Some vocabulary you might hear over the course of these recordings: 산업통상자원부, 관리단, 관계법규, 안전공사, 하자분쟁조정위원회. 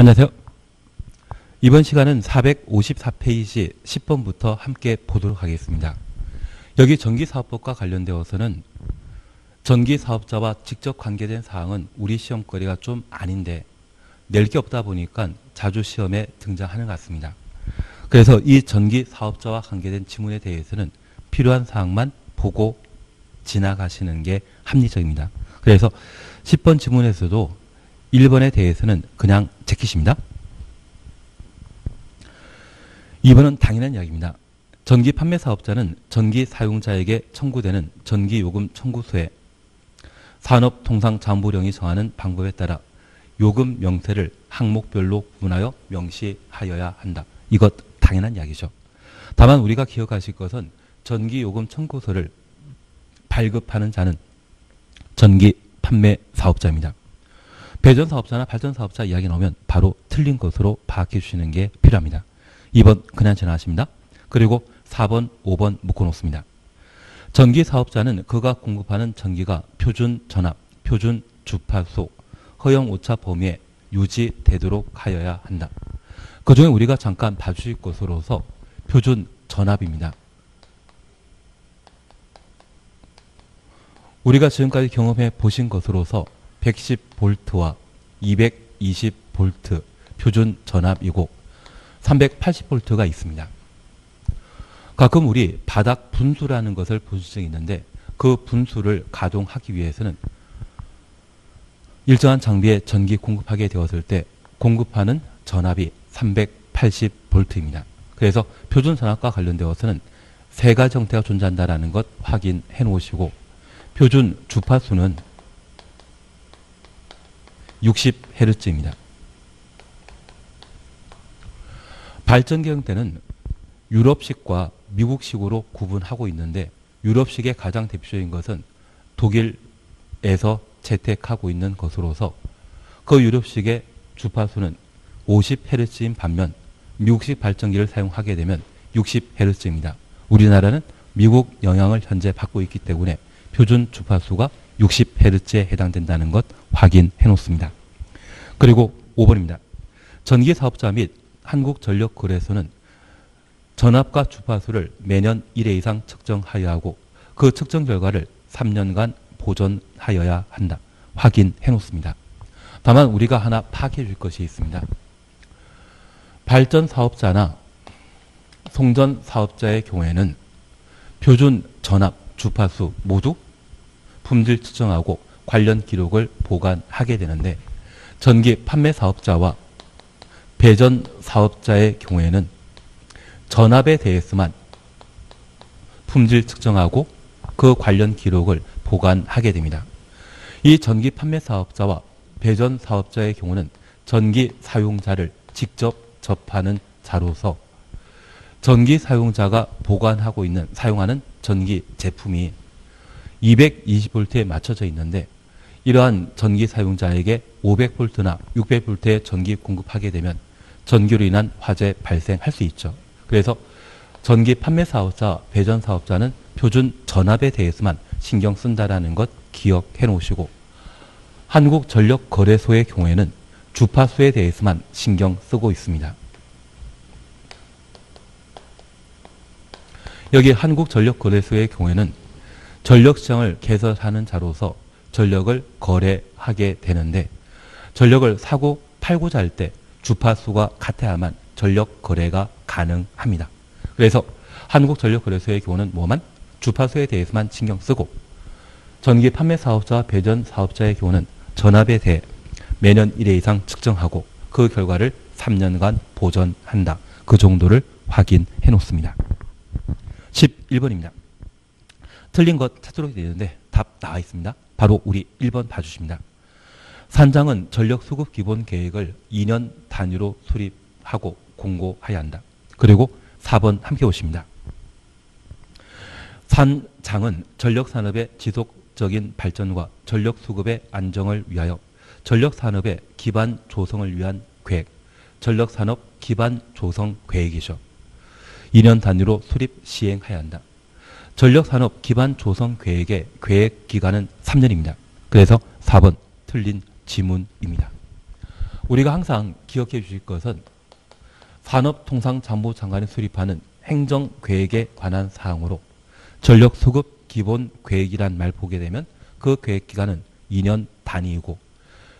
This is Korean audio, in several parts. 안녕하세요. 이번 시간은 454페이지 10번부터 함께 보도록 하겠습니다. 여기 전기사업법과 관련되어서는 전기사업자와 직접 관계된 사항은 우리 시험거리가 좀 아닌데 낼 게 없다 보니까 자주 시험에 등장하는 것 같습니다. 그래서 이 전기사업자와 관계된 지문에 대해서는 필요한 사항만 보고 지나가시는 게 합리적입니다. 그래서 10번 지문에서도 1번에 대해서는 그냥 제키십니다. 2번은 당연한 이야기입니다. 전기 판매 사업자는 전기 사용자에게 청구되는 전기요금 청구수에 산업통상자원부령이 정하는 방법에 따라 요금 명세를 항목별로 구분하여 명시하여야 한다. 이것 당연한 이야기죠. 다만 우리가 기억하실 것은 전기요금 청구서를 발급하는 자는 전기 판매 사업자입니다. 배전사업자나 발전사업자 이야기 나오면 바로 틀린 것으로 파악해 주시는 게 필요합니다. 2번 그냥 지나가십니다. 그리고 4번, 5번 묶어놓습니다. 전기사업자는 그가 공급하는 전기가 표준 전압, 표준 주파수, 허용 오차 범위에 유지되도록 하여야 한다. 그중에 우리가 잠깐 봐주실 것으로서 표준 전압입니다. 우리가 지금까지 경험해 보신 것으로서 110V와 220V 표준 전압이고 380V가 있습니다. 가끔 우리 바닥 분수라는 것을 보실 수 있는데 그 분수를 가동하기 위해서는 일정한 장비에 전기 공급하게 되었을 때 공급하는 전압이 380V입니다. 그래서 표준 전압과 관련되어서는 세 가지 형태가 존재한다는 것 확인해 놓으시고 표준 주파수는 60Hz입니다. 발전기 형태는 유럽식과 미국식으로 구분하고 있는데 유럽식의 가장 대표적인 것은 독일에서 채택하고 있는 것으로서 그 유럽식의 주파수는 50Hz인 반면 미국식 발전기를 사용하게 되면 60Hz입니다. 우리나라는 미국 영향을 현재 받고 있기 때문에 표준 주파수가 60Hz에 해당된다는 것 확인해 놓습니다. 그리고 5번입니다. 전기사업자 및 한국전력거래소는 전압과 주파수를 매년 1회 이상 측정하여야 하고 그 측정 결과를 3년간 보존하여야 한다. 확인해 놓습니다. 다만 우리가 하나 파악해 줄 것이 있습니다. 발전사업자나 송전사업자의 경우에는 표준 전압, 주파수 모두 품질 측정하고 관련 기록을 보관하게 되는데 전기 판매 사업자와 배전 사업자의 경우에는 전압에 대해서만 품질 측정하고 그 관련 기록을 보관하게 됩니다. 이 전기 판매 사업자와 배전 사업자의 경우는 전기 사용자를 직접 접하는 자로서 전기 사용자가 보관하고 있는 사용하는 전기 제품이 220V에 맞춰져 있는데 이러한 전기 사용자에게 500V나 600V의 전기 공급하게 되면 전기로 인한 화재 발생할 수 있죠. 그래서 전기 판매 사업자, 배전 사업자는 표준 전압에 대해서만 신경 쓴다라는 것 기억해 놓으시고 한국전력거래소의 경우에는 주파수에 대해서만 신경 쓰고 있습니다. 여기 한국전력거래소의 경우에는 전력시장을 개설하는 자로서 전력을 거래하게 되는데 전력을 사고 팔고자 할 때 주파수가 같아야만 전력 거래가 가능합니다. 그래서 한국전력거래소의 경우는 뭐만? 주파수에 대해서만 신경 쓰고 전기 판매 사업자와 배전 사업자의 경우는 전압에 대해 매년 1회 이상 측정하고 그 결과를 3년간 보존한다. 그 정도를 확인해 놓습니다. 11번입니다. 틀린 것 찾도록 되는데 답 나와 있습니다. 바로 우리 1번 봐주십니다. 산장은 전력수급기본계획을 2년 단위로 수립하고 공고하여야 한다. 그리고 4번 함께 오십니다. 산장은 전력산업의 지속적인 발전과 전력수급의 안정을 위하여 전력산업의 기반 조성을 위한 계획, 전력산업 기반 조성 계획이죠. 2년 단위로 수립 시행하여야 한다. 전력산업 기반 조성 계획의 계획 기간은 3년입니다. 그래서 4번 틀린 지문입니다. 우리가 항상 기억해 주실 것은 산업통상자원부 장관이 수립하는 행정계획에 관한 사항으로 전력수급 기본계획이란 말 보게 되면 그 계획기간은 2년 단위이고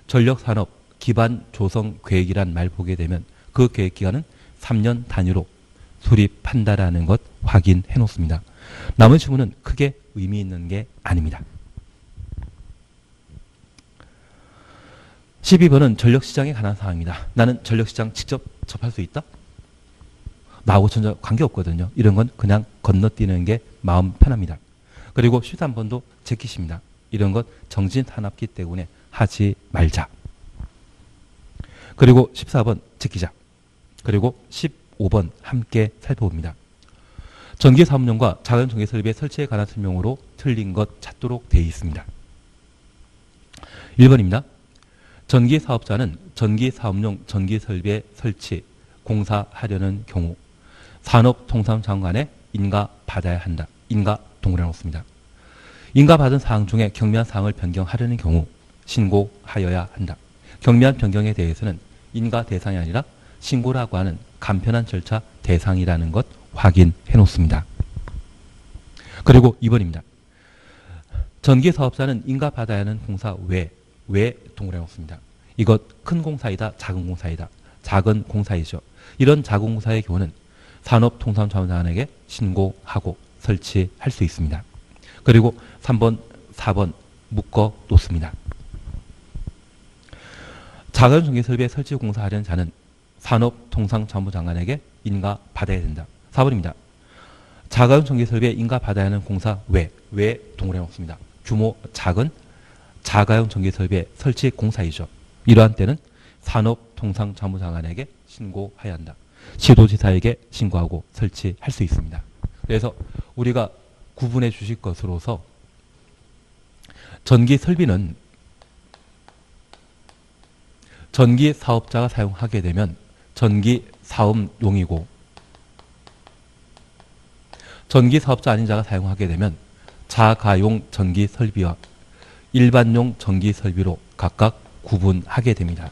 전력산업 기반조성계획이란 말 보게 되면 그 계획기간은 3년 단위로 수립한다라는 것 확인해 놓습니다. 남은 질문은 크게 의미 있는 게 아닙니다. 12번은 전력시장에 관한 사항입니다. 나는 전력시장 직접 접할 수 있다? 나하고 전혀 관계없거든요. 이런 건 그냥 건너뛰는 게 마음 편합니다. 그리고 13번도 제키십니다. 이런 건 정진 산업기 때문에 하지 말자. 그리고 14번 제키자. 그리고 15번 함께 살펴봅니다. 전기사업용과 자연전기설비의 설치에 관한 설명으로 틀린 것 찾도록 되어 있습니다. 1번입니다. 전기사업자는 전기사업용 전기설비의 설치, 공사하려는 경우 산업통상자원관에 인가받아야 한다. 인가 동그라미 놓습니다. 인가받은 사항 중에 경미한 사항을 변경하려는 경우 신고하여야 한다. 경미한 변경에 대해서는 인가 대상이 아니라 신고라고 하는 간편한 절차 대상이라는 것 확인해 놓습니다. 그리고 2번입니다. 전기사업자는 인가받아야 하는 공사 외에 동그라미 놓습니다. 이것 큰 공사이다, 작은 공사이다. 작은 공사이죠. 이런 작은 공사의 경우는 산업통상자원관에게 신고하고 설치할 수 있습니다. 그리고 3번, 4번 묶어 놓습니다. 작은 전기설비의 설치 공사하려는 자는 산업통상자원부 장관에게 인가받아야 된다. 4번입니다. 작은 전기설비에 인가받아야 하는 공사 외에 동그라미 없습니다. 규모 작은 자가용 전기설비의 설치 공사이죠. 이러한 때는 산업통상자원부 장관에게 신고해야 한다. 시도지사에게 신고하고 설치할 수 있습니다. 그래서 우리가 구분해 주실 것으로서 전기설비는 전기사업자가 사용하게 되면 전기사업용이고 전기사업자 아닌 자가 사용하게 되면 자가용 전기설비와 일반용 전기설비로 각각 구분하게 됩니다.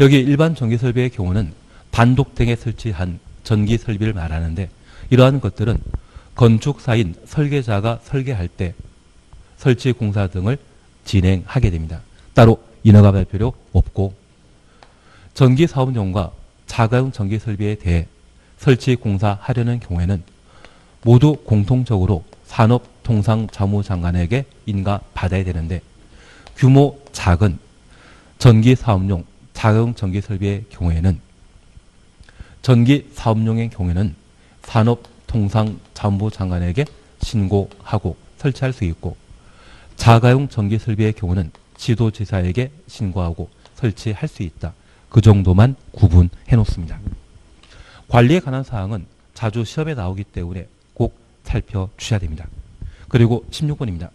여기 일반 전기설비의 경우는 단독등에 설치한 전기설비를 말하는데 이러한 것들은 건축사인 설계자가 설계할 때 설치 공사 등을 진행하게 됩니다. 따로 인허가 받을 필요 없고 전기사업용과 자가용 전기설비에 대해 설치 공사하려는 경우에는 모두 공통적으로 산업통상자원부 장관에게 인가받아야 되는데 규모 작은 전기사업용, 자가용 전기설비의 경우에는 전기사업용의 경우에는 산업통상자원부 장관에게 신고하고 설치할 수 있고 자가용 전기설비의 경우는 지도지사에게 신고하고 설치할 수 있다. 그 정도만 구분해 놓습니다. 관리에 관한 사항은 자주 시험에 나오기 때문에 꼭 살펴주셔야 됩니다. 그리고 16번입니다.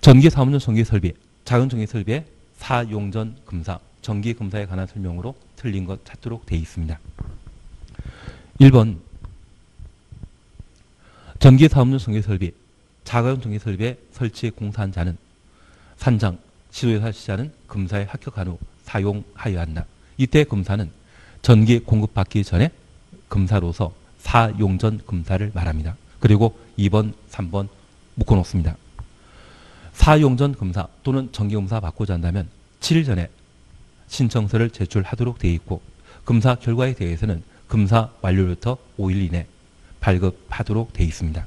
전기사업용 전기설비, 작은 전기설비의 사용전 금사, 전기금사에 관한 설명으로 틀린 것 찾도록 되어 있습니다. 1번 전기사업용 전기설비, 자가용 전기설비의 설치 공사한 자는 산장, 시도지사 시자는 금사에 합격한 후 사용하여야 한다. 이때 금사는 전기 공급받기 전에 금사로서 사용전 금사를 말합니다. 그리고 2번, 3번 묶어놓습니다. 사용전 금사 또는 전기금사 받고자 한다면 7일 전에 신청서를 제출하도록 되어 있고 금사 결과에 대해서는 금사 완료로부터 5일 이내 발급하도록 되어 있습니다.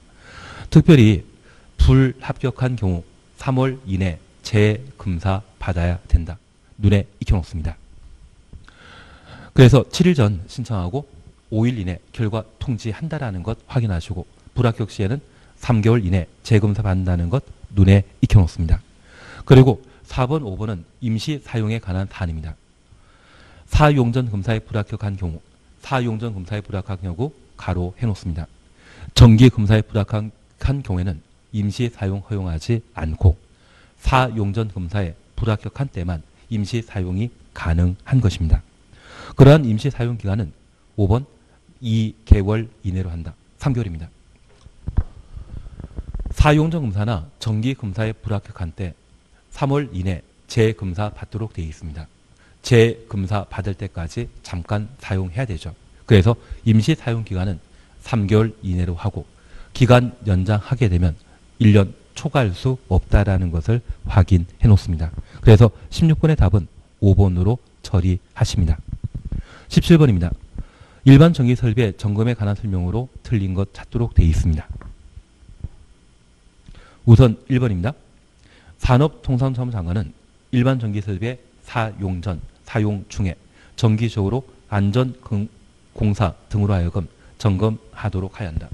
특별히 불합격한 경우 3월 이내 재금사 받아야 된다. 눈에 익혀놓습니다. 그래서 7일 전 신청하고 5일 이내 결과 통지한다라는 것 확인하시고 불합격 시에는 3개월 이내 재검사 받는다는 것 눈에 익혀놓습니다. 그리고 4번, 5번은 임시 사용에 관한 사안입니다. 사용전 검사에 불합격한 경우 사용전 검사에 불합격한 경우 가로 해놓습니다. 정기 검사에 불합격한 경우에는 임시 사용 허용하지 않고 사용전 검사에 불합격한 때만 임시 사용이 가능한 것입니다. 그러한 임시 사용 기간은 5번 2개월 이내로 한다. 3개월입니다. 사용전 검사나 정기 검사에 불합격한 때 3월 이내 재검사 받도록 되어 있습니다. 재검사 받을 때까지 잠깐 사용해야 되죠. 그래서 임시 사용 기간은 3개월 이내로 하고 기간 연장하게 되면 1년 초과할 수 없다라는 것을 확인해 놓습니다. 그래서 16번의 답은 5번으로 처리하십니다. 17번입니다. 일반 전기 설비의 점검에 관한 설명으로 틀린 것 찾도록 되어 있습니다. 우선 1번입니다. 산업통상자원부 장관은 일반 전기 설비의 사용 전, 사용 중에 정기적으로 안전공사 등으로 하여금 점검하도록 해야 한다.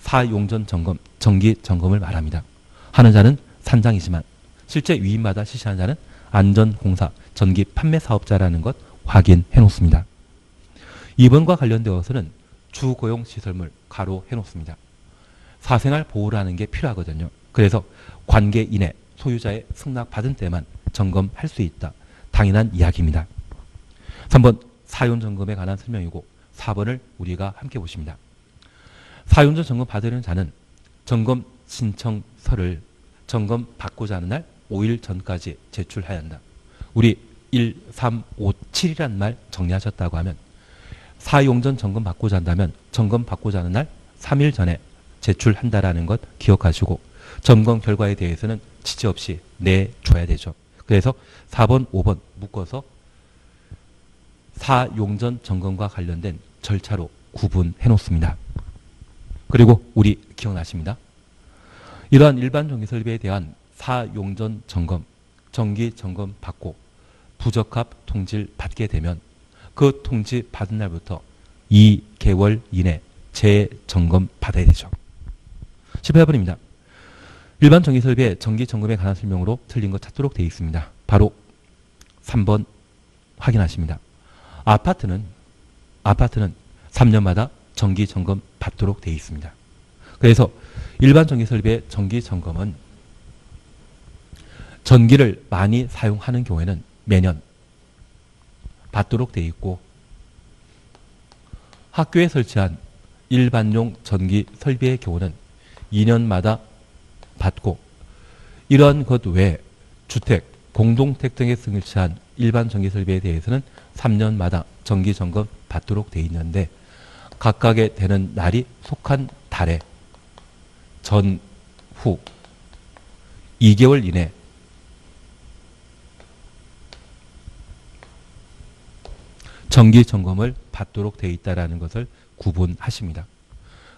사용 전 점검, 정기 점검을 말합니다. 하는 자는 산장이지만 실제 위임마다 실시하는 자는 안전공사, 전기 판매 사업자라는 것 확인해 놓습니다. 2번과 관련되어서는 주고용 시설물 가로 해놓습니다. 사생활 보호라는 게 필요하거든요. 그래서 관계인의 소유자의 승낙받은 때만 점검할 수 있다. 당연한 이야기입니다. 3번 사용점검에 관한 설명이고 4번을 우리가 함께 보십니다. 사용전 점검 받으려는 자는 점검 신청서를 점검 받고자 하는 날 5일 전까지 제출해야 한다. 우리 1, 3, 5, 7이란 말 정리하셨다고 하면 사용전 점검 받고자 한다면 점검 받고자 하는 날 3일 전에 제출한다라는 것 기억하시고 점검 결과에 대해서는 지체 없이 내줘야 되죠. 그래서 4번, 5번 묶어서 사용전 점검과 관련된 절차로 구분해 놓습니다. 그리고 우리 기억나십니다. 이러한 일반 전기설비에 대한 사용전 점검, 정기 점검 받고 부적합 통지를 받게 되면 그 통지 받은 날부터 2개월 이내 재점검 받아야 되죠. 18번입니다. 일반 전기설비의 정기점검에 관한 설명으로 틀린 것 찾도록 되어 있습니다. 바로 3번 확인하십니다. 아파트는 3년마다 정기점검 받도록 되어 있습니다. 그래서 일반 전기설비의 정기점검은 전기를 많이 사용하는 경우에는 매년 받도록 되어 있고 학교에 설치한 일반용 전기 설비의 경우는 2년마다 받고 이러한 것 외에 주택, 공동택 등에 설치한 일반 전기 설비에 대해서는 3년마다 정기 점검 받도록 되어 있는데 각각의 되는 날이 속한 달에 전후 2개월 이내 정기 점검을 받도록 되어 있다는 것을 구분하십니다.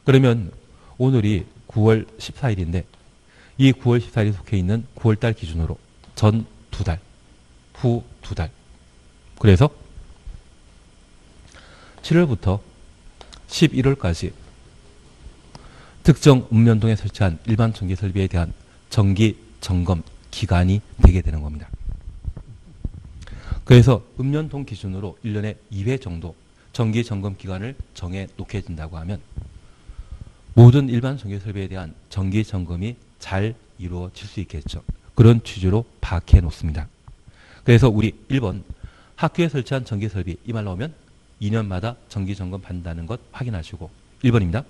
그러면 오늘이 9월 14일인데 이 9월 14일에 속해 있는 9월달 기준으로 전 2달, 후 2달 그래서 7월부터 11월까지 특정 읍면동에 설치한 일반 전기 설비에 대한 정기 점검 기간이 되게 되는 겁니다. 그래서 읍면동 기준으로 1년에 2회 정도 정기 점검 기간을 정해 놓게 된다고 하면 모든 일반 전기 설비에 대한 정기 점검이 잘 이루어질 수 있겠죠. 그런 취지로 파악해 놓습니다. 그래서 우리 1번 학교에 설치한 전기 설비 이 말 나오면 2년마다 정기 점검 받는다는 것 확인하시고 1번입니다.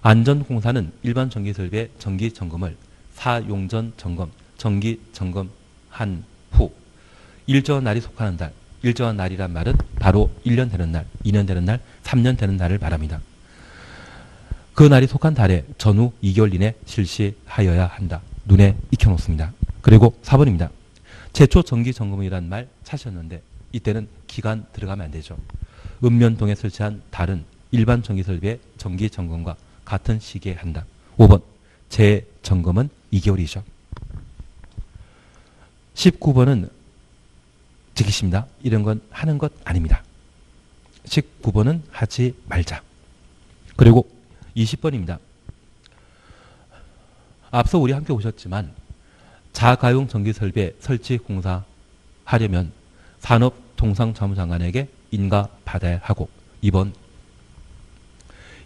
안전공사는 일반 전기 설비의 정기 점검을 사용전 점검, 정기 점검한 후 일정한 날이 속하는 달, 일정한 날이란 말은 바로 1년 되는 날, 2년 되는 날, 3년 되는 날을 말합니다. 그 날이 속한 달에 전후 2개월 이내 실시하여야 한다. 눈에 익혀놓습니다. 그리고 4번입니다. 제초 정기 점검이란 말 찾으셨는데 이때는 기간 들어가면 안 되죠. 읍면동에 설치한 다른 일반 전기 설비의 정기 점검과 같은 시기에 한다. 5번 재점검은 2개월이죠. 19번은 지키십니다. 이런 건 하는 것 아닙니다. 19번은 하지 말자. 그리고 20번입니다. 앞서 우리 함께 오셨지만 자가용 전기설비 설치 공사하려면 산업통상자원부 장관에게 인가받아야 하고 2번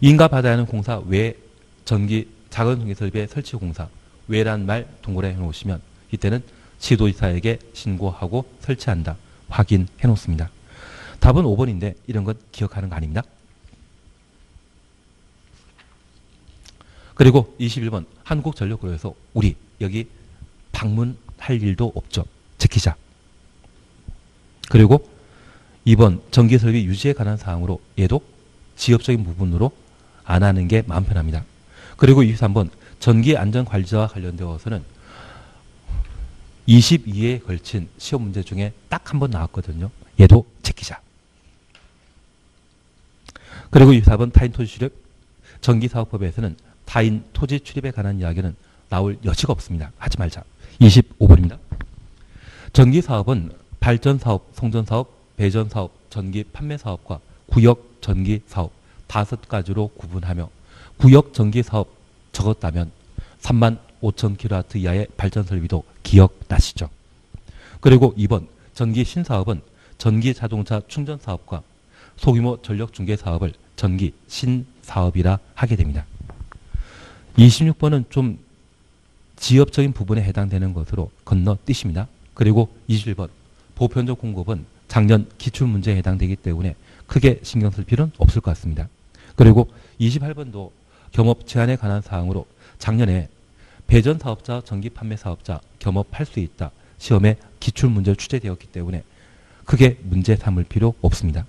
인가받아야 하는 공사 외 전기 자가용 전기설비 설치 공사 외란 말 동그라미 해놓으시면 이때는 지도지사에게 신고하고 설치한다. 확인해 놓습니다. 답은 5번인데 이런 것 기억하는 거 아닙니다. 그리고 21번 한국전력으로해서 우리 여기 방문할 일도 없죠. 지키자. 그리고 2번 전기설비 유지에 관한 사항으로 얘도 지역적인 부분으로 안 하는 게 마음 편합니다. 그리고 23번 전기안전관리자와 관련되어서는 22회에 걸친 시험 문제 중에 딱 한 번 나왔거든요. 얘도 제끼자. 그리고 24번 타인 토지 출입, 전기사업법에서는 타인 토지 출입에 관한 이야기는 나올 여지가 없습니다. 하지 말자. 25번입니다. 전기사업은 발전사업, 송전사업, 배전사업, 전기판매사업과 구역전기사업 5가지로 구분하며 구역전기사업 적었다면 35,000kW 이하의 발전설비도 기억나시죠. 그리고 2번 전기신사업은 전기자동차 충전사업과 소규모 전력중개사업을 전기신사업이라 하게 됩니다. 26번은 좀 지역적인 부분에 해당되는 것으로 건너뛰십니다. 그리고 27번 보편적 공급은 작년 기출문제에 해당되기 때문에 크게 신경 쓸 필요는 없을 것 같습니다. 그리고 28번도 겸업 제한에 관한 사항으로 작년에 배전사업자, 전기판매사업자 겸업할 수 있다 시험에 기출문제 출제되었기 때문에 크게 문제 삼을 필요 없습니다.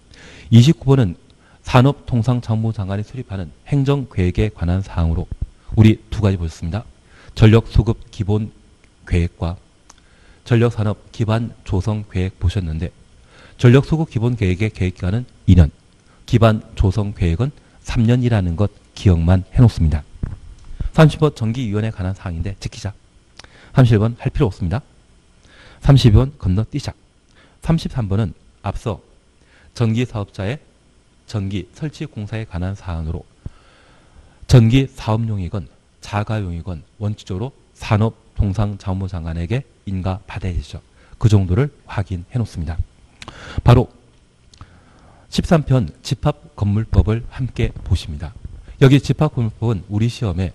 29번은 산업통상자원부 장관이 수립하는 행정계획에 관한 사항으로 우리 두 가지 보셨습니다. 전력수급 기본 계획과 전력산업 기반 조성 계획 보셨는데 전력수급 기본 계획의 계획기간은 2년, 기반 조성 계획은 3년이라는 것 기억만 해놓습니다. 30번 전기위원회에 관한 사항인데 지키자. 31번 할 필요 없습니다. 32번 건너뛰자. 33번은 앞서 전기사업자의 전기설치공사에 관한 사항으로 전기사업용이건 자가용이건 원칙적으로 산업통상자원부 장관에게 인가받아야 되죠. 그 정도를 확인해놓습니다. 바로 13편 집합건물법을 함께 보십니다. 여기 집합건물법은 우리 시험에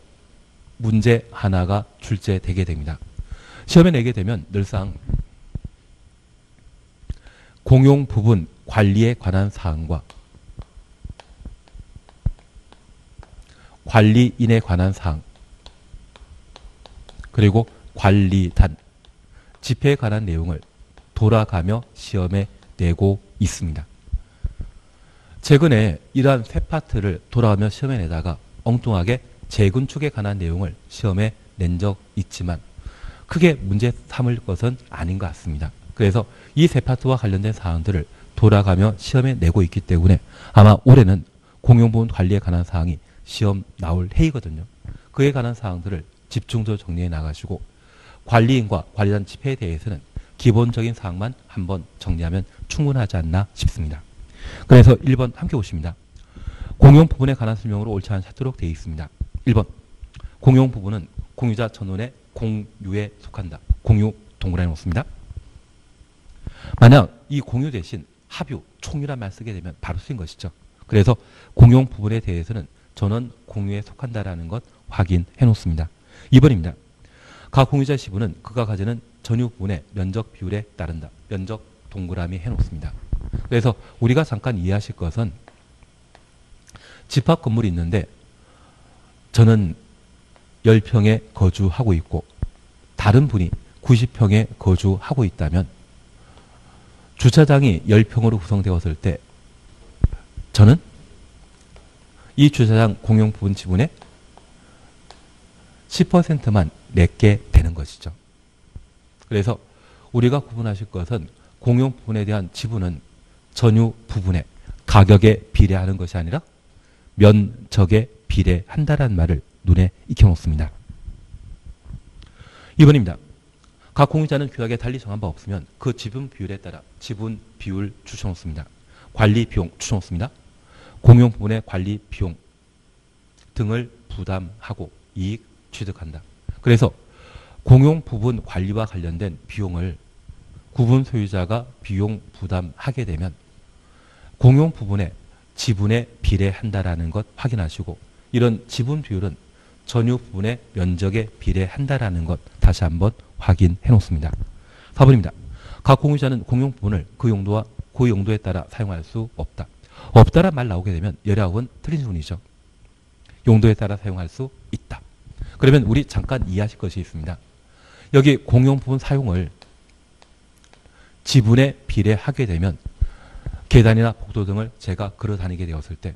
문제 하나가 출제되게 됩니다. 시험에 내게 되면 늘상 공용 부분 관리에 관한 사항과 관리인에 관한 사항 그리고 관리단, 집회에 관한 내용을 돌아가며 시험에 내고 있습니다. 최근에 이러한 세 파트를 돌아가며 시험에 내다가 엉뚱하게 재건축에 관한 내용을 시험에 낸 적 있지만 크게 문제 삼을 것은 아닌 것 같습니다. 그래서 이 세 파트와 관련된 사항들을 돌아가며 시험에 내고 있기 때문에 아마 올해는 공용부분 관리에 관한 사항이 시험 나올 해이거든요. 그에 관한 사항들을 집중적으로 정리해 나가시고 관리인과 관리단 집회에 대해서는 기본적인 사항만 한번 정리하면 충분하지 않나 싶습니다. 그래서 1번 함께 보십니다. 공용 부분에 관한 설명으로 옳지 않은 찾도록 되어 있습니다. 1번 공용 부분은 공유자 전원의 공유에 속한다. 공유 동그라미 놓습니다. 만약 이 공유 대신 합유, 총유란 말 쓰게 되면 바로 쓰인 것이죠. 그래서 공용 부분에 대해서는 전원 공유에 속한다라는 것 확인해 놓습니다. 2번입니다. 각 공유자 시부는 그가 가지는 전유 부분의 면적 비율에 따른다. 면적 동그라미 해 놓습니다. 그래서 우리가 잠깐 이해하실 것은 집합 건물이 있는데 저는 10평에 거주하고 있고 다른 분이 90평에 거주하고 있다면 주차장이 10평으로 구성되었을 때 저는 이 주차장 공용 부분 지분의 10%만 냈게 되는 것이죠. 그래서 우리가 구분하실 것은 공용 부분에 대한 지분은 전유 부분의 가격에 비례하는 것이 아니라 면적에 비례한다라는 말을 눈에 익혀놓습니다. 2번입니다. 각 공유자는 규약에 달리 정한 바 없으면 그 지분 비율에 따라 지분 비율 추천놓습니다. 관리 비용 추천놓습니다. 공용 부분의 관리 비용 등을 부담하고 이익 취득한다. 그래서 공용 부분 관리와 관련된 비용을 구분 소유자가 비용 부담하게 되면 공용 부분의 지분에 비례한다라는 것 확인하시고 이런 지분 비율은 전유 부분의 면적에 비례한다라는 것 다시 한번 확인해 놓습니다. 4번입니다. 각 공유자는 공용 부분을 그 용도와 그 용도에 따라 사용할 수 없다. 없다란 말 나오게 되면 열아홉은 틀린 질문이죠. 용도에 따라 사용할 수 있다. 그러면 우리 잠깐 이해하실 것이 있습니다. 여기 공용 부분 사용을 지분에 비례하게 되면 계단이나 복도 등을 제가 걸어 다니게 되었을 때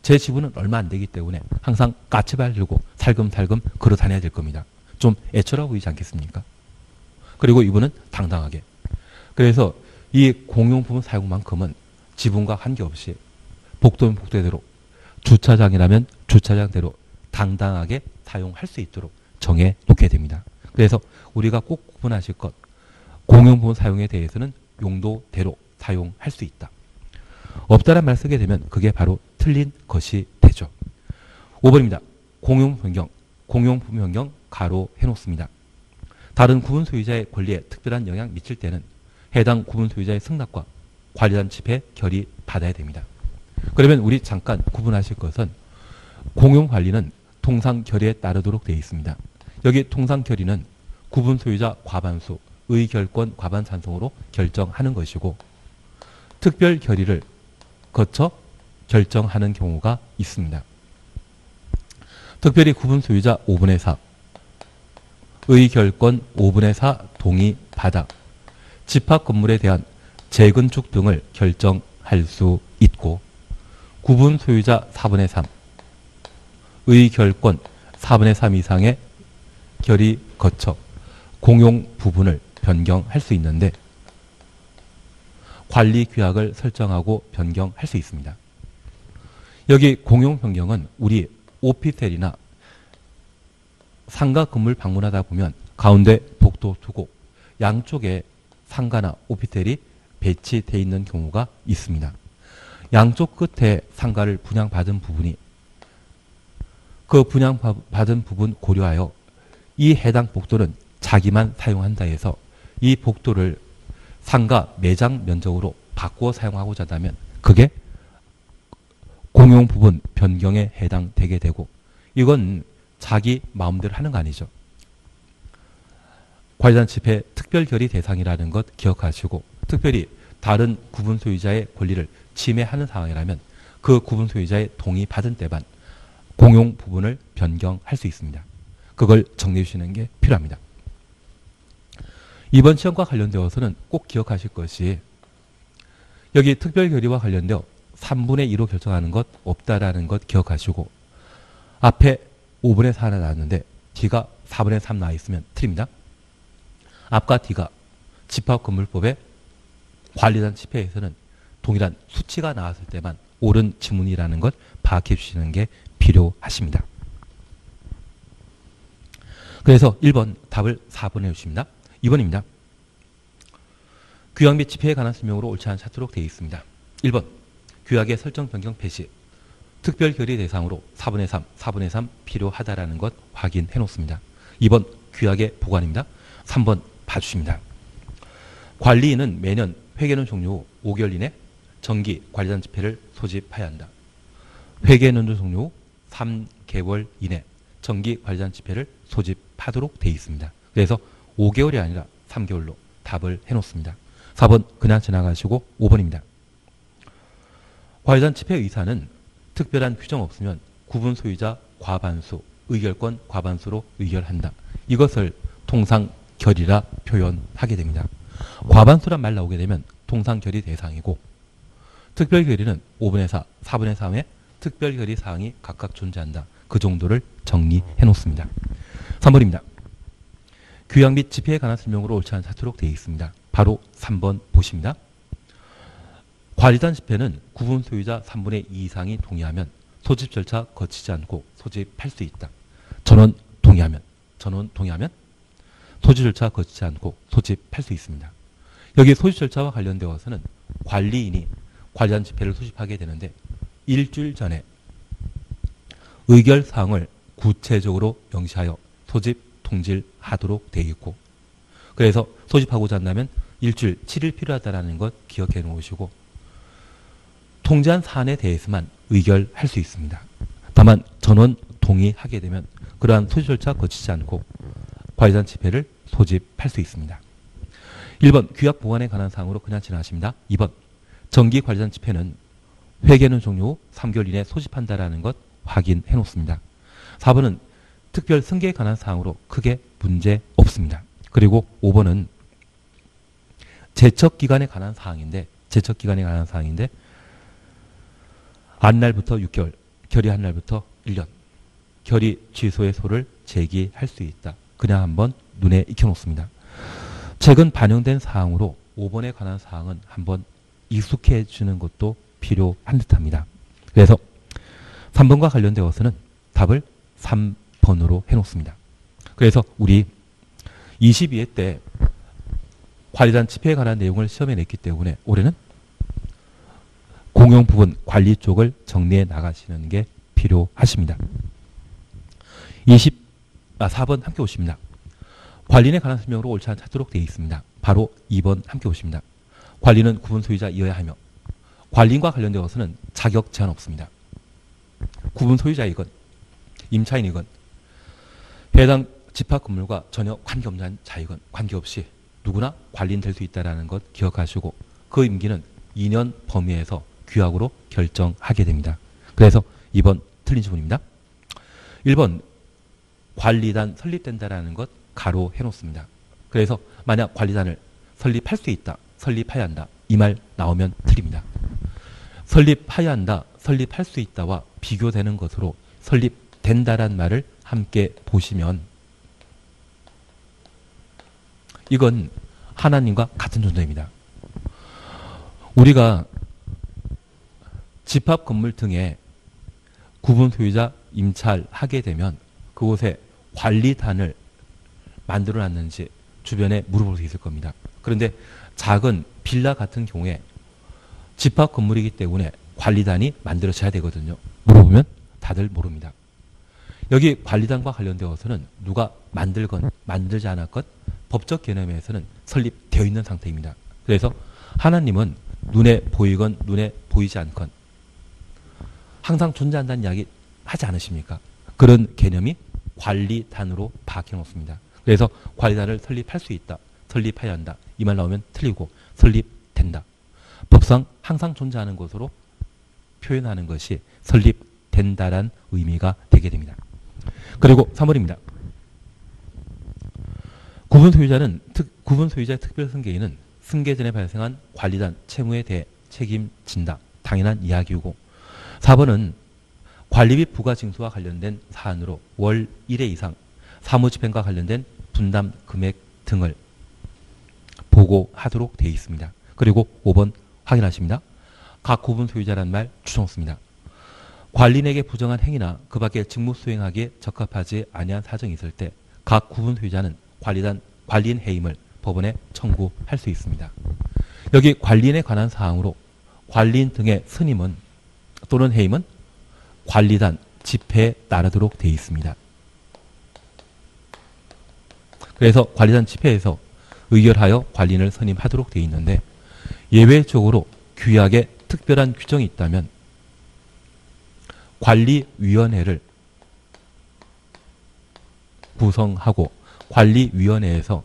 제 지분은 얼마 안 되기 때문에 항상 까치발 들고 살금살금 걸어 다녀야 될 겁니다. 좀 애처로워 보이지 않겠습니까? 그리고 이분은 당당하게. 그래서 이 공용품 사용만큼은 지분과 관계없이 복도면 복도대로, 주차장이라면 주차장대로 당당하게 사용할 수 있도록 정해놓게 됩니다. 그래서 우리가 꼭 구분하실 것, 공용품 사용에 대해서는 용도대로 사용할 수 있다. 없다란 말 쓰게 되면 그게 바로 틀린 것이 되죠. 5번입니다. 공용품 변경, 공용품 변경 가로 해놓습니다. 다른 구분 소유자의 권리에 특별한 영향 미칠 때는 해당 구분 소유자의 승낙과 관리단 집의 결의 받아야 됩니다. 그러면 우리 잠깐 구분하실 것은 공용관리는 통상결의에 따르도록 되어 있습니다. 여기 통상결의는 구분 소유자 과반수, 의결권 과반 찬성으로 결정하는 것이고 특별결의를 거쳐 결정하는 경우가 있습니다. 특별히 구분 소유자 5분의 4, 의결권 5분의 4 동의 받아 집합 건물에 대한 재건축 등을 결정할 수 있고 구분 소유자 4분의 3, 의결권 4분의 3 이상의 결의 거쳐 공용 부분을 변경할 수 있는데 관리 규약을 설정하고 변경할 수 있습니다. 여기 공용 변경은 우리 오피스텔이나 상가 건물 방문하다 보면 가운데 복도 두고 양쪽에 상가나 오피스텔이 배치되어 있는 경우가 있습니다. 양쪽 끝에 상가를 분양받은 부분이 그 분양받은 부분 고려하여 이 해당 복도는 자기만 사용한다 해서 이 복도를 상가 매장 면적으로 바꾸어 사용하고자 한다면 그게 공용 부분 변경에 해당되게 되고 이건 자기 마음대로 하는 거 아니죠. 관리단 집회 특별결의 대상이라는 것 기억하시고 특별히 다른 구분 소유자의 권리를 침해하는 상황이라면 그 구분 소유자의 동의 받은 때만 공용 부분을 변경할 수 있습니다. 그걸 정리해 주시는 게 필요합니다. 이번 시험과 관련되어서는 꼭 기억하실 것이 여기 특별결의와 관련되어 3분의 2로 결정하는 것 없다라는 것 기억하시고 앞에 5분의 4 하나 나왔는데 D가 4분의 3 나와 있으면 틀립니다. 앞과 D가 집합건물법의 관리단 집회에서는 동일한 수치가 나왔을 때만 옳은 지문이라는 것 파악해 주시는 게 필요하십니다. 그래서 1번 답을 4번 해주십니다. 2번입니다. 규약 및 집회에 관한 설명으로 옳지 않은 찾도록 되어 있습니다. 1번 규약의 설정 변경 폐시 특별결의 대상으로 4분의 3, 4분의 3 필요하다라는 것 확인해 놓습니다. 2번 규약의 보관입니다. 3번 봐주십니다. 관리인은 매년 회계년 종료 후 5개월 이내 정기 관리단 집회를 소집해야 한다. 회계년 종료 후 3개월 이내 정기 관리단 집회를 소집하도록 되어 있습니다. 그래서 5개월이 아니라 3개월로 답을 해놓습니다. 4번 그냥 지나가시고 5번입니다. 관리단 집회 의사는 특별한 규정 없으면 구분 소유자 과반수, 의결권 과반수로 의결한다. 이것을 통상결의라 표현하게 됩니다. 과반수란 말 나오게 되면 통상결의 대상이고 특별결의는 5분의 4, 4분의 3의 특별결의 사항이 각각 존재한다. 그 정도를 정리해놓습니다. 3번입니다. 규약 및 집회에 관한 설명으로 옳지 않은 찾도록 되어 있습니다. 바로 3번 보십니다. 관리단 집회는 구분 소유자 3분의 2 이상이 동의하면 소집 절차 거치지 않고 소집할 수 있다. 전원 동의하면 소집 절차 거치지 않고 소집할 수 있습니다. 여기 소집 절차와 관련되어서는 관리인이 관리단 집회를 소집하게 되는데 일주일 전에 의결 사항을 구체적으로 명시하여 소집 통지하도록 되어 있고 그래서 소집하고자 한다면 일주일 7일 필요하다는 것 기억해 놓으시고 통지한 사안에 대해서만 의결할 수 있습니다. 다만 전원 동의하게 되면 그러한 소집 절차 거치지 않고 관리단 집회를 소집할 수 있습니다. 1번 규약 보관에 관한 사항으로 그냥 지나가십니다. 2번 정기 관리단 집회는 회계는 종료 후 3개월 이내 소집한다라는 것 확인해 놓습니다. 4번은 특별 승계에 관한 사항으로 크게 문제 없습니다. 그리고 5번은 제척기간에 관한 사항인데 안 날부터 6개월, 결의한 날부터 1년 결의 취소의 소를 제기할 수 있다. 그냥 한번 눈에 익혀놓습니다. 최근 반영된 사항으로 5번에 관한 사항은 한번 익숙해 주는 것도 필요한 듯합니다. 그래서 3번과 관련되어서는 답을 3번으로 해놓습니다. 그래서 우리 22회 때 관리단 집회에 관한 내용을 시험에 냈기 때문에 올해는 공용 부분 관리 쪽을 정리해 나가시는 게 필요하십니다. 4번 함께 오십니다. 관리에 관한 설명으로 옳지 않은 찾도록 되어 있습니다. 바로 2번 함께 오십니다. 관리는 구분 소유자이어야 하며 관리인과 관련되어서는 자격 제한 없습니다. 구분 소유자이건 임차인이건 해당 집합 건물과 전혀 관계없는 자이건 관계없이 누구나 관리인 될 수 있다는 것 기억하시고 그 임기는 2년 범위에서 규약으로 결정하게 됩니다. 그래서 2번 틀린 질문입니다. 1번 관리단 설립된다라는 것 가로 해놓습니다. 그래서 만약 관리단을 설립할 수 있다, 설립해야 한다 이 말 나오면 틀립니다. 설립해야 한다, 설립할 수 있다와 비교되는 것으로 설립된다란 말을 함께 보시면 이건 하나님과 같은 존재입니다. 우리가 집합 건물 등에 구분 소유자 임차를 하게 되면 그곳에 관리단을 만들어놨는지 주변에 물어볼 수 있을 겁니다. 그런데 작은 빌라 같은 경우에 집합 건물이기 때문에 관리단이 만들어져야 되거든요. 물어보면 다들 모릅니다. 여기 관리단과 관련되어서는 누가 만들건 만들지 않았건 법적 개념에서는 설립되어 있는 상태입니다. 그래서 하나님은 눈에 보이건 눈에 보이지 않건 항상 존재한다는 이야기 하지 않으십니까? 그런 개념이 관리단으로 박혀놓습니다. 그래서 관리단을 설립할 수 있다, 설립해야 한다 이 말 나오면 틀리고 설립된다. 법상 항상 존재하는 것으로 표현하는 것이 설립된다란 의미가 되게 됩니다. 그리고 3번입니다. 구분 소유자의 특별승계인은 승계 전에 발생한 관리단 채무에 대해 책임진다. 당연한 이야기이고 4번은 관리비 부과 징수와 관련된 사안으로 월 1회 이상 사무집행과 관련된 분담 금액 등을 보고하도록 되어 있습니다. 그리고 5번 확인하십니다. 각 구분 소유자란 말 추정습니다. 관리인에게 부정한 행위나 그 밖에 직무 수행하기에 적합하지 아니한 사정이 있을 때 각 구분 소유자는 관리인 해임을 법원에 청구할 수 있습니다. 여기 관리인에 관한 사항으로 관리인 등의 스님은 또는 해임은 관리단 집회에 따르도록 되어 있습니다. 그래서 관리단 집회에서 의결하여 관리인을 선임하도록 되어 있는데 예외적으로 규약에 특별한 규정이 있다면 관리위원회를 구성하고 관리위원회에서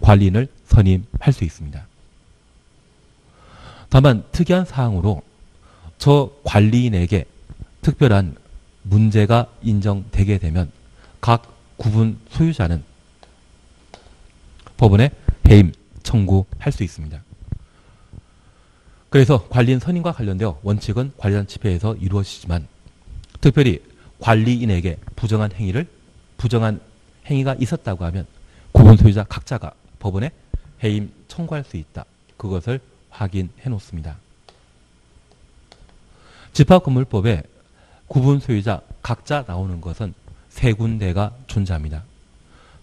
관리인을 선임할 수 있습니다. 다만 특이한 사항으로 저 관리인에게 특별한 문제가 인정되게 되면 각 구분 소유자는 법원에 해임 청구할 수 있습니다. 그래서 관리인 선임과 관련되어 원칙은 관리단 집회에서 이루어지지만 특별히 관리인에게 부정한 행위가 있었다고 하면 구분 소유자 각자가 법원에 해임 청구할 수 있다. 그것을 확인해 놓습니다. 집합건물법에 구분 소유자 각자 나오는 것은 세 군데가 존재합니다.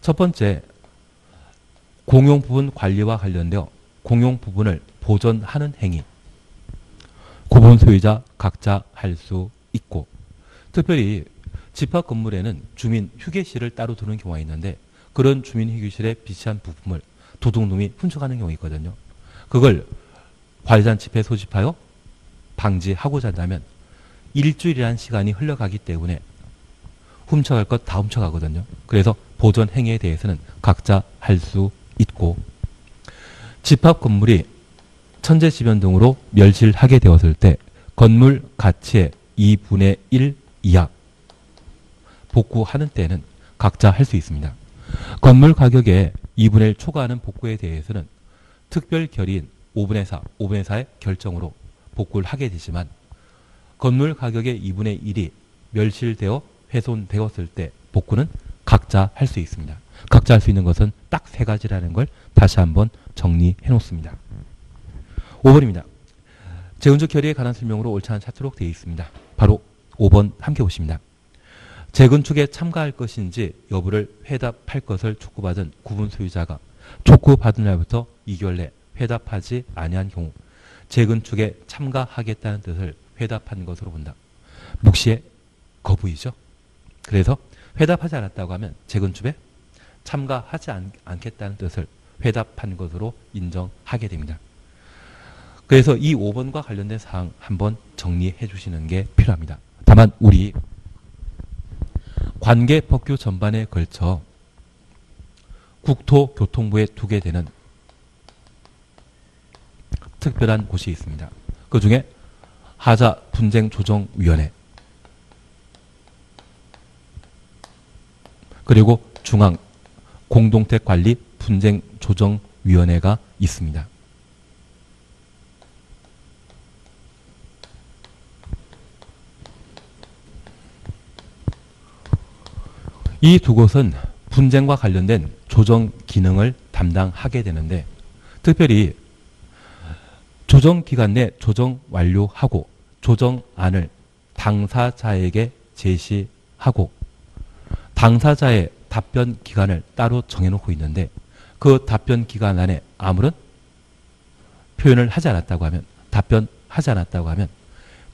첫 번째, 공용 부분 관리와 관련되어 공용 부분을 보존하는 행위. 구분 소유자 각자 할 수 있고 특별히 집합 건물에는 주민 휴게실을 따로 두는 경우가 있는데 그런 주민 휴게실에 비치한 부품을 도둑놈이 훔쳐가는 경우가 있거든요. 그걸 관리단 집회에 소집하여 방지하고자 한다면 일주일이라는 시간이 흘러가기 때문에 훔쳐갈 것 다 훔쳐가거든요. 그래서 보존 행위에 대해서는 각자 할 수 있고 집합 건물이 천재지변 등으로 멸실하게 되었을 때 건물 가치의 2분의 1 이하 복구하는 때는 각자 할 수 있습니다. 건물 가격의 2분의 1 초과하는 복구에 대해서는 특별 결의인 5분의 4, 5분의 4의 결정으로 복구를 하게 되지만 건물 가격의 2분의 1이 멸실되어 훼손되었을 때 복구는 각자 할 수 있습니다. 각자 할 수 있는 것은 딱 세 가지라는 걸 다시 한번 정리해 놓습니다. 5번입니다. 재건축 결의에 관한 설명으로 올차는 차트록 되어 있습니다. 바로 5번 함께 보십니다. 재건축에 참가할 것인지 여부를 회답할 것을 촉구받은 구분 소유자가 촉구받은 날부터 2개월 내 회답하지 아니한 경우 재건축에 참가하겠다는 뜻을 회답한 것으로 본다. 묵시의 거부이죠. 그래서 회답하지 않았다고 하면 재건축에 참가하지 않겠다는 뜻을 회답한 것으로 인정하게 됩니다. 그래서 이 5번과 관련된 사항 한번 정리해 주시는 게 필요합니다. 다만 우리 관계법규 전반에 걸쳐 국토교통부에 두게 되는 특별한 곳이 있습니다. 그 중에 하자분쟁조정위원회 그리고 중앙공동택관리분쟁조정위원회가 있습니다. 이 두 곳은 분쟁과 관련된 조정 기능을 담당하게 되는데 특별히 조정기간 내 조정 완료하고 조정안을 당사자에게 제시하고 당사자의 답변 기간을 따로 정해놓고 있는데 그 답변 기간 안에 아무런 표현을 하지 않았다고 하면 답변하지 않았다고 하면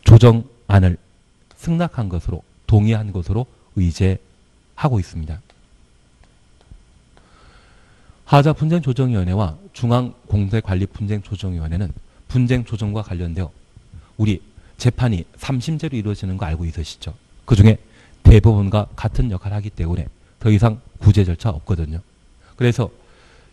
조정안을 승낙한 것으로 동의한 것으로 의제하고 있습니다. 하자분쟁조정위원회와 중앙공동택관리분쟁조정위원회는 분쟁조정과 관련되어 우리 재판이 3심제로 이루어지는 거 알고 있으시죠? 그 중에 대법원과 같은 역할을 하기 때문에 더 이상 구제 절차 없거든요. 그래서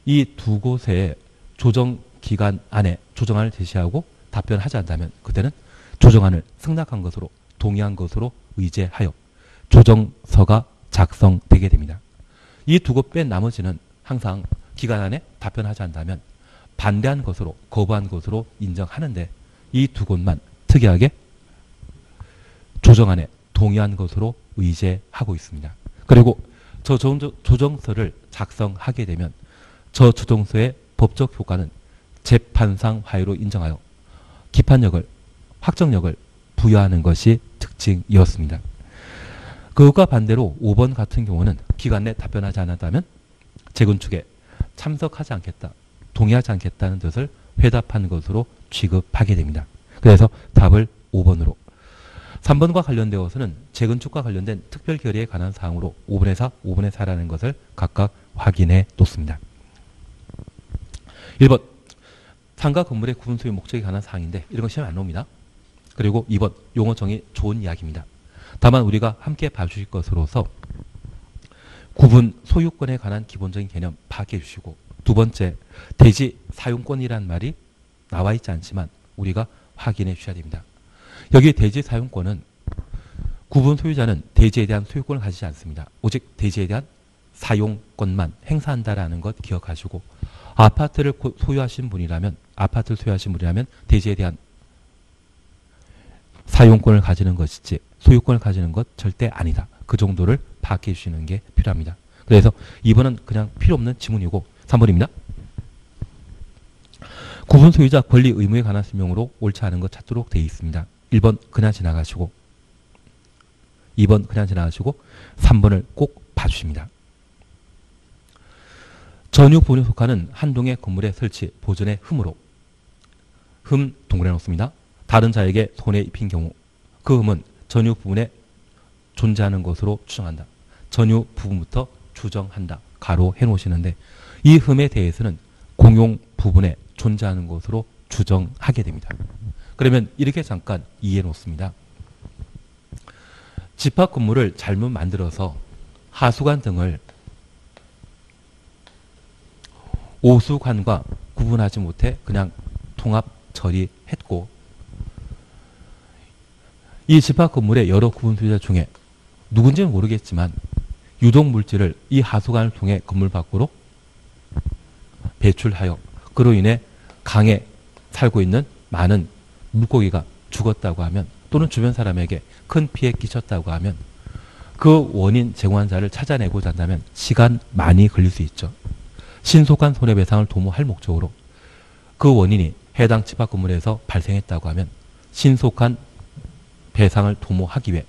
이 두 곳의 조정기간 안에 조정안을 제시하고 답변하지 않다면 그때는 조정안을 승낙한 것으로 동의한 것으로 의제하여 조정서가 작성되게 됩니다. 이 두 곳 뺀 나머지는 항상 기간 안에 답변하지 않다면 반대한 것으로 거부한 것으로 인정하는데 이 두 곳만 특이하게 조정안에 동의한 것으로 의제하고 있습니다. 그리고 저 조정서를 작성하게 되면 저 조정서의 법적 효과는 재판상 화해로 인정하여 기판력을 확정력을 부여하는 것이 특징이었습니다. 그것과 반대로 5번 같은 경우는 기간 내 답변하지 않았다면 재건축에 참석하지 않겠다 동의하지 않겠다는 뜻을 회답한 것으로 취급하게 됩니다. 그래서 답을 5번으로 3번과 관련되어서는 재건축과 관련된 특별결의에 관한 사항으로 5분의 4, 5분의 4라는 것을 각각 확인해 놓습니다. 1번 상가 건물의 구분 소유 목적에 관한 사항인데 이런 건 시험에 안 나옵니다. 그리고 2번 용어 정의 좋은 이야기입니다. 다만 우리가 함께 봐주실 것으로서 구분 소유권에 관한 기본적인 개념 파악해 주시고 두 번째, 대지 사용권이란 말이 나와 있지 않지만 우리가 확인해 주셔야 됩니다. 여기 대지 사용권은 구분 소유자는 대지에 대한 소유권을 가지지 않습니다. 오직 대지에 대한 사용권만 행사한다라는 것 기억하시고 아파트를 소유하신 분이라면 대지에 대한 사용권을 가지는 것이지 소유권을 가지는 것 절대 아니다. 그 정도를 파악해 주시는 게 필요합니다. 그래서 2번은 그냥 필요 없는 지문이고 3번입니다. 구분 소유자 권리 의무에 관한 설명으로 옳지 않은 것 찾도록 되어 있습니다. 1번 그냥 지나가시고 2번 그냥 지나가시고 3번을 꼭 봐주십니다. 전유 보유에 속하는 한 동의 건물의 설치, 보존의 흠으로 흠 동그라미 놓습니다. 다른 자에게 손해 입힌 경우 그 흠은 전유 부분에 존재하는 것으로 추정한다. 전유 부분부터 추정한다. 가로 해놓으시는데 이 흠에 대해서는 공용 부분에 존재하는 것으로 추정하게 됩니다. 그러면 이렇게 잠깐 이해해 놓습니다. 집합 건물을 잘못 만들어서 하수관 등을 오수관과 구분하지 못해 그냥 통합 처리했고 이 집합 건물의 여러 구분 소유자 중에 누군지는 모르겠지만 유독 물질을 이 하수관을 통해 건물 밖으로 배출하여 그로 인해 강에 살고 있는 많은 물고기가 죽었다고 하면, 또는 주변 사람에게 큰 피해 끼쳤다고 하면, 그 원인 제공한 자를 찾아내고자 한다면 시간 많이 걸릴 수 있죠. 신속한 손해배상을 도모할 목적으로 그 원인이 해당 집합 건물에서 발생했다고 하면 신속한 배상을 도모하기 위해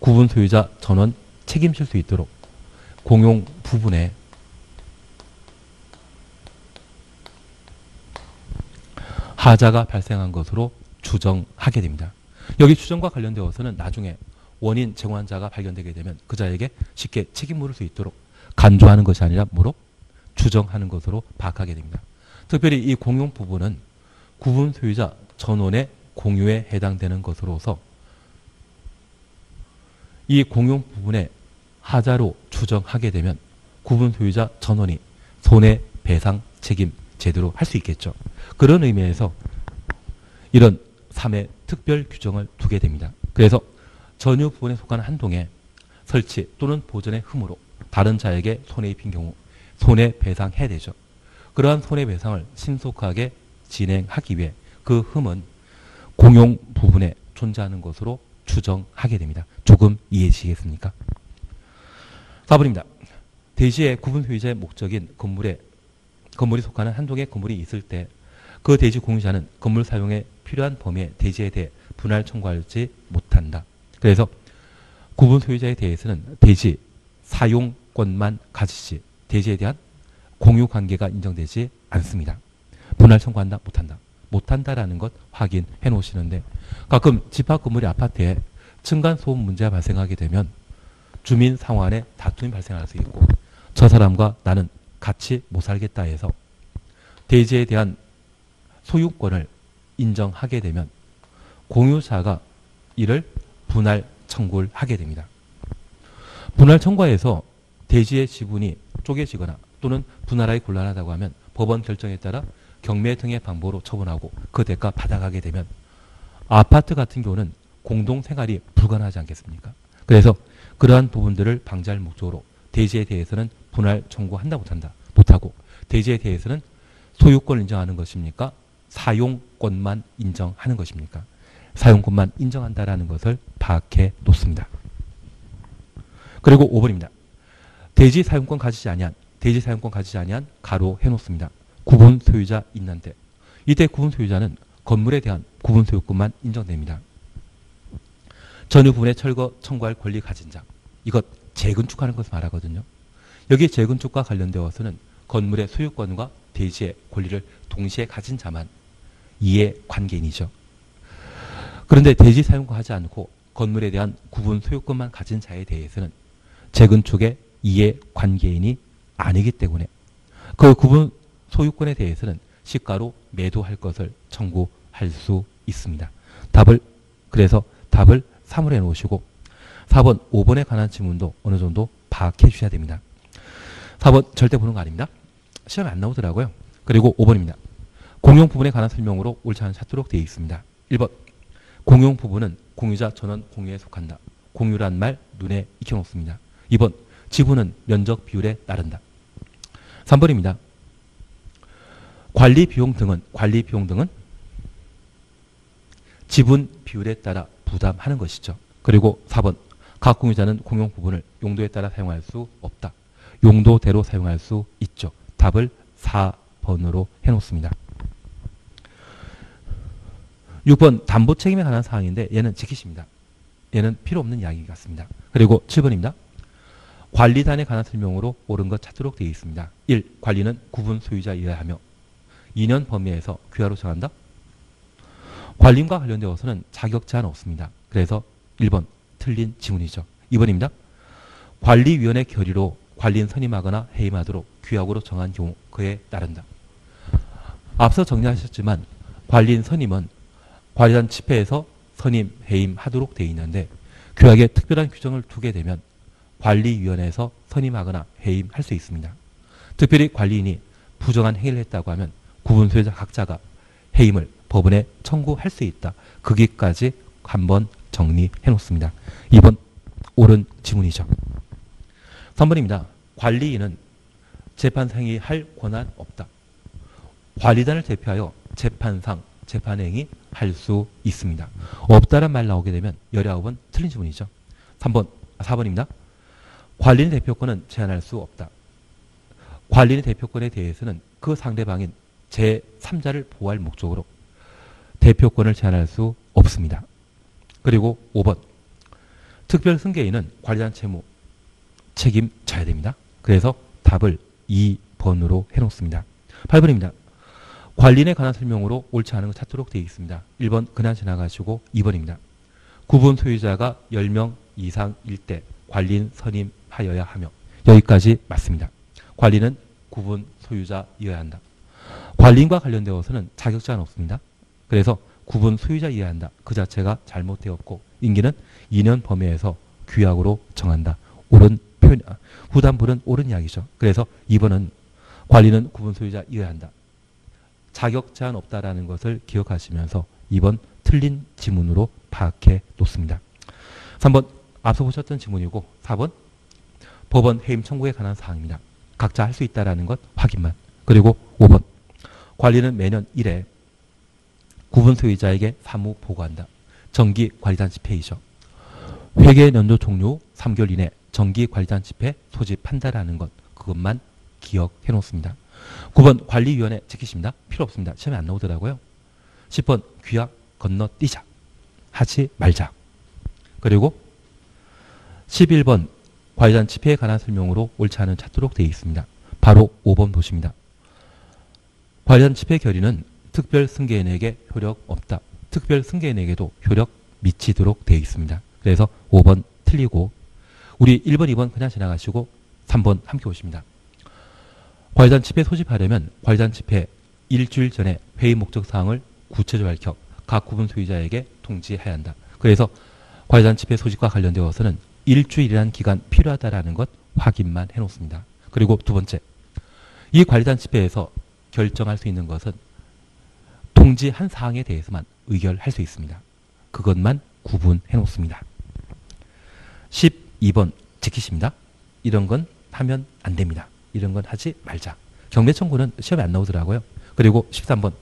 구분 소유자 전원 책임질 수 있도록 공용 부분에 하자가 발생한 것으로 추정하게 됩니다. 여기 추정과 관련되어서는 나중에 원인 제공한 자가 발견되게 되면 그 자에게 쉽게 책임 물을 수 있도록 간조하는 것이 아니라 뭐로? 추정하는 것으로 파악하게 됩니다. 특별히 이 공용 부분은 구분 소유자 전원의 공유에 해당되는 것으로서 이 공용 부분의 하자로 추정하게 되면 구분 소유자 전원이 손해배상 책임 제대로 할 수 있겠죠. 그런 의미에서 이런 3의 특별 규정을 두게 됩니다. 그래서 전유 부분에 속한 한 동에 설치 또는 보전의 흠으로 다른 자에게 손해 입힌 경우 손해배상해야 되죠. 그러한 손해배상을 신속하게 진행하기 위해 그 흠은 공용 부분에 존재하는 것으로 추정하게 됩니다. 조금 이해되시겠습니까? 4번입니다. 대지의 구분 소유자의 목적인 건물이 속하는 한 동의 건물이 있을 때 그 대지 공유자는 건물 사용에 필요한 범위의 대지에 대해 분할 청구하지 못한다. 그래서 구분 소유자에 대해서는 대지 사용권만 가지지 대지에 대한 공유 관계가 인정되지 않습니다. 분할 청구한다, 못한다. 못한다라는 것 확인해 놓으시는데, 가끔 집합 건물의 아파트에 층간 소음 문제가 발생하게 되면 주민 상호간에 다툼이 발생할 수 있고, 저 사람과 나는 같이 못 살겠다 해서 대지에 대한 소유권을 인정하게 되면 공유자가 이를 분할 청구를 하게 됩니다. 분할 청구에서 대지의 지분이 쪼개지거나 또는 분할하기 곤란하다고 하면 법원 결정에 따라 경매 등의 방법으로 처분하고 그 대가 받아가게 되면 아파트 같은 경우는 공동생활이 불가능하지 않겠습니까? 그래서 그러한 부분들을 방지할 목적으로 대지에 대해서는 분할 청구한다 못하고, 대지에 대해서는 소유권을 인정하는 것입니까? 사용권만 인정하는 것입니까? 사용권만 인정한다라는 것을 파악해 놓습니다. 그리고 5번입니다. 대지 사용권 가지지 아니한 가로 해 놓습니다. 구분 소유자 있는데, 이때 구분 소유자는 건물에 대한 구분 소유권만 인정됩니다. 전유 부분에 철거 청구할 권리 가진 자, 이것 재건축하는 것을 말하거든요. 여기 재건축과 관련되어서는 건물의 소유권과 대지의 권리를 동시에 가진 자만 이해관계인이죠. 그런데 대지 사용권 하지 않고 건물에 대한 구분 소유권만 가진 자에 대해서는 재건축의 이해관계인이 아니기 때문에 그 구분 소유권에 대해서는 시가로 매도할 것을 청구할 수 있습니다. 그래서 답을 3으로 해놓으시고 4번, 5번에 관한 질문도 어느 정도 파악해 주셔야 됩니다. 4번 절대 보는 거 아닙니다. 시험에 안 나오더라고요. 그리고 5번입니다. 공용 부분에 관한 설명으로 옳지 않은 찾도록 되어 있습니다. 1번, 공용 부분은 공유자 전원 공유에 속한다. 공유란 말 눈에 익혀놓습니다. 2번, 지분은 면적 비율에 따른다. 3번입니다. 관리 비용 등은 지분 비율에 따라 부담하는 것이죠. 그리고 4번, 각 공유자는 공용 부분을 용도에 따라 사용할 수 없다. 용도대로 사용할 수 있죠. 답을 4번으로 해놓습니다. 6번, 담보 책임에 관한 사항인데 얘는 지키십니다. 얘는 필요 없는 이야기 같습니다. 그리고 7번입니다. 관리단에 관한 설명으로 옳은 것 찾도록 되어 있습니다. 1. 관리는 구분 소유자이어야 하며 2년 범위에서 규하로 정한다. 관리과 관련되어서는 자격 제한 없습니다. 그래서 1번 틀린 지문이죠. 2번입니다. 관리위원회 결의로 관리인 선임하거나 해임하도록 규약으로 정한 경우 그에 따른다. 앞서 정리하셨지만 관리인 선임은 관리단 집회에서 선임, 해임하도록 되어 있는데 규약에 특별한 규정을 두게 되면 관리위원회에서 선임하거나 해임할 수 있습니다. 특별히 관리인이 부정한 행위를 했다고 하면 구분 소유자 각자가 해임을 법원에 청구할 수 있다. 거기까지 한번 정리해 놓습니다. 2번 옳은 지문이죠. 3번입니다. 관리인은 재판상의 할 권한 없다. 관리단을 대표하여 재판상 재판행위 할 수 있습니다. 없다란 말 나오게 되면 19번 틀린 지문이죠. 4번입니다. 관리인 대표권은 제한할 수 없다. 관리인 대표권에 대해서는 그 상대방인 제3자를 보호할 목적으로 대표권을 제한할 수 없습니다. 그리고 5번. 특별 승계인은 관리단 채무 책임져야 됩니다. 그래서 답을 2번으로 해놓습니다. 8번입니다. 관리인에 관한 설명으로 옳지 않은 것 찾도록 되어 있습니다. 1번 그냥 지나가시고 2번입니다. 구분 소유자가 10명 이상일 때 관리인 선임하여야 하며 여기까지 맞습니다. 관리는 구분 소유자이어야 한다. 관리인과 관련되어서는 자격 제한 없습니다. 그래서 구분 소유자이어야 한다. 그 자체가 잘못되었고 임기는 2년 범위에서 규약으로 정한다. 옳은 표현, 후담불은 옳은 이야기죠. 그래서 2번은 관리는 구분 소유자이어야 한다. 자격 제한 없다라는 것을 기억하시면서 2번 틀린 지문으로 파악해 놓습니다. 3번 앞서 보셨던 지문이고 4번 법원 해임 청구에 관한 사항입니다. 각자 할 수 있다라는 것 확인만. 그리고 5번 관리는 매년 1회 구분 소유자에게 사무 보고한다. 정기 관리단 집회이죠. 회계 연도 종료 후 3개월 이내 정기 관리단 집회 소집한다라는 것 그것만 기억해 놓습니다. 9번 관리위원회 지키십니다. 필요 없습니다. 시험에 안 나오더라고요. 10번 규약 건너뛰자. 하지 말자. 그리고 11번 관리단 집회에 관한 설명으로 옳지 않은 찾도록 되어 있습니다. 바로 5번 보십니다. 관리단 집회 결의는 특별 승계인에게 효력 없다. 특별 승계인에게도 효력 미치도록 되어 있습니다. 그래서 5번 틀리고 우리 1번, 2번 그냥 지나가시고 3번 함께 오십니다. 관리단 집회 소집하려면 관리단 집회 일주일 전에 회의 목적 사항을 구체적으로 밝혀 각 구분 소유자에게 통지해야 한다. 그래서 관리단 집회 소집과 관련되어서는 일주일이라는 기간 필요하다라는 것 확인만 해놓습니다. 그리고 두 번째, 이 관리단 집회에서 결정할 수 있는 것은 통지한 사항에 대해서만 의결할 수 있습니다. 그것만 구분해놓습니다. 12번 지키십니다. 이런 건 하면 안 됩니다. 이런 건 하지 말자. 경매 청구는 시험에 안 나오더라고요. 그리고 13번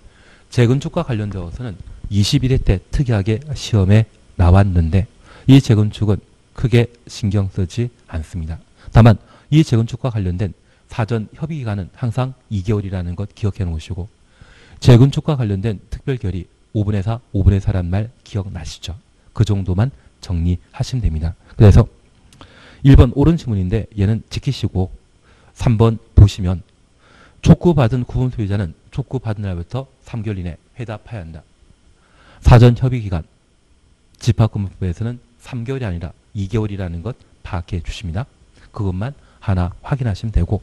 재건축과 관련되어서는 21회 때 특이하게 시험에 나왔는데 이 재건축은 크게 신경 쓰지 않습니다. 다만 이 재건축과 관련된 사전 협의 기간은 항상 2개월이라는 것 기억해 놓으시고 재건축과 관련된 특별결의 5분의 4, 5분의 4란 말 기억나시죠? 그 정도만 정리하시면 됩니다. 그래서 1번 옳은 지문인데 얘는 지키시고 3번 보시면 촉구받은 구분 소유자는 촉구받은 날부터 3개월 이내 회답해야 한다. 사전 협의 기간 집합근무법에서는 3개월이 아니라 2개월이라는 것 파악해 주십니다. 그것만 하나 확인하시면 되고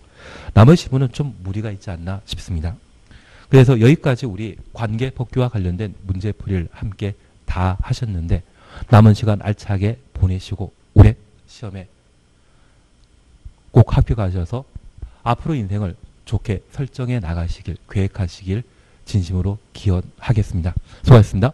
나머지 부분은 좀 무리가 있지 않나 싶습니다. 그래서 여기까지 우리 관계 법규와 관련된 문제풀이를 함께 다 하셨는데 남은 시간 알차게 보내시고 올해 시험에 꼭 합격하셔서 앞으로 인생을 좋게 설정해 나가시길 계획하시길 진심으로 기원하겠습니다. 수고하셨습니다.